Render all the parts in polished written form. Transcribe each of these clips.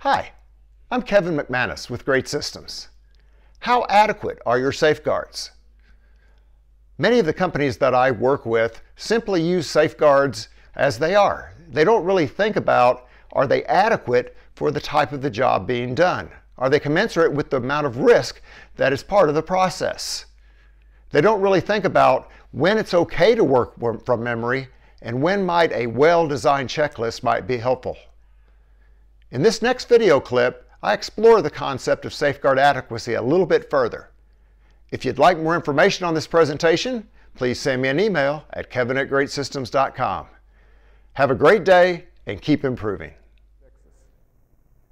Hi, I'm Kevin McManus with Great Systems. How adequate are your safeguards? Many of the companies that I work with simply use safeguards as they are. They don't really think about, are they adequate for the type of the job being done? Are they commensurate with the amount of risk that is part of the process? They don't really think about when it's okay to work from memory and when might a well-designed checklist might be helpful. In this next video clip, I explore the concept of safeguard adequacy a little bit further. If you'd like more information on this presentation, please send me an email at kevin@greatsystems.com. Have a great day and keep improving.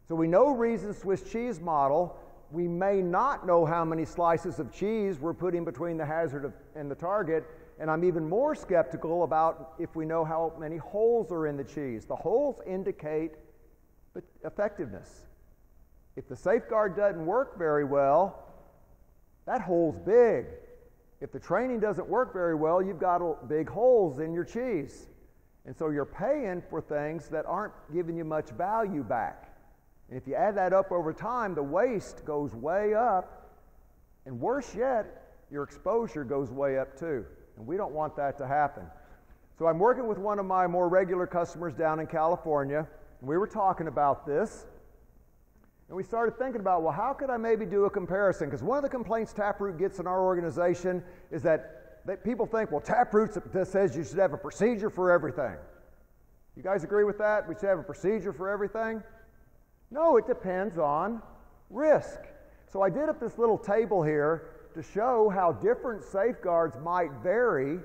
So we know Reason Swiss cheese model. We may not know how many slices of cheese we're putting between the hazard and the target, and I'm even more skeptical about if we know how many holes are in the cheese. The holes indicate effectiveness. If the safeguard doesn't work very well, that hole's big. If the training doesn't work very well, you've got big holes in your cheese. And so you're paying for things that aren't giving you much value back. And if you add that up over time, the waste goes way up, and worse yet, your exposure goes way up too. And we don't want that to happen. So I'm working with one of my more regular customers down in California, and we were talking about this, and we started thinking about, well, how could I maybe do a comparison? Because one of the complaints Taproot gets in our organization is that people think, well, Taproot says you should have a procedure for everything. You guys agree with that? We should have a procedure for everything? No, it depends on risk. So I did up this little table here to show how different safeguards might vary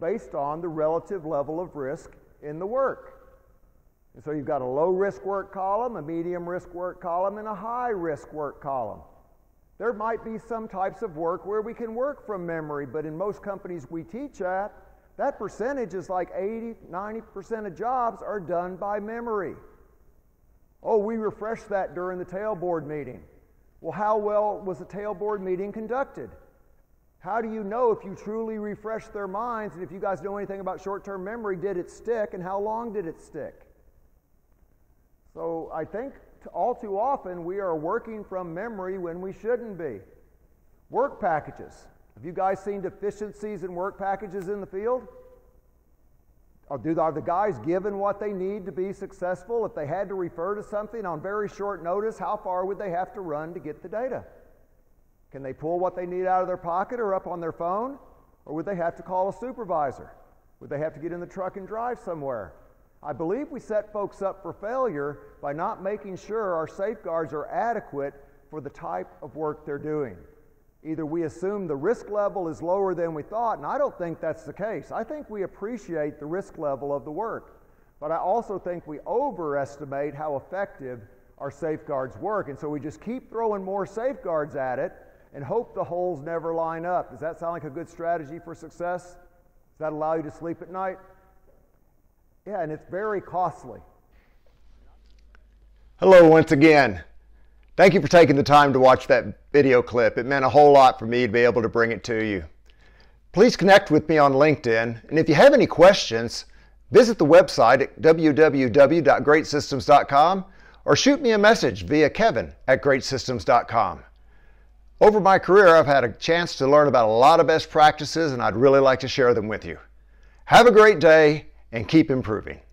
based on the relative level of risk in the work. And so you've got a low risk work column, a medium risk work column, and a high risk work column. There might be some types of work where we can work from memory, but in most companies we teach at, that percentage is like 80–90% of jobs are done by memory. Oh, we refreshed that during the tailboard meeting. Well, how well was the tailboard meeting conducted? How do you know if you truly refreshed their minds, and if you guys know anything about short-term memory, did it stick, and how long did it stick? So I think all too often we are working from memory when we shouldn't be. Work packages. Have you guys seen deficiencies in work packages in the field? Are the guys given what they need to be successful? If they had to refer to something on very short notice, how far would they have to run to get the data? Can they pull what they need out of their pocket or up on their phone? Or would they have to call a supervisor? Would they have to get in the truck and drive somewhere? I believe we set folks up for failure by not making sure our safeguards are adequate for the type of work they're doing. Either we assume the risk level is lower than we thought, and I don't think that's the case. I think we appreciate the risk level of the work, but I also think we overestimate how effective our safeguards work, and so we just keep throwing more safeguards at it and hope the holes never line up. Does that sound like a good strategy for success? Does that allow you to sleep at night? Yeah, and it's very costly. Hello once again. Thank you for taking the time to watch that video clip. It meant a whole lot for me to be able to bring it to you. Please connect with me on LinkedIn, and if you have any questions, visit the website at www.greatsystems.com or shoot me a message via kevin@greatsystems.com. Over my career, I've had a chance to learn about a lot of best practices, and I'd really like to share them with you. Have a great day and keep improving.